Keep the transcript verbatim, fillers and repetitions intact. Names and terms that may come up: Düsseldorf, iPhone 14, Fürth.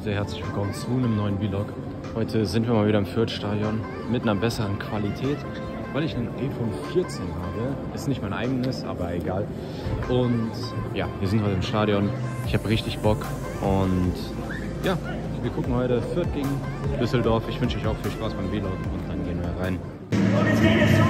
alle sehr herzlich willkommen zu einem neuen Vlog. Heute sind wir mal wieder im Fürth-Stadion mit einer besseren Qualität, weil ich einen iPhone vierzehn habe. Ist nicht mein eigenes, aber egal. Und ja, wir sind heute im Stadion. Ich habe richtig Bock und ja, wir gucken heute Fürth gegen Düsseldorf. Ich wünsche euch auch viel Spaß beim Vlog und dann gehen wir rein. Und jetzt geht es zu!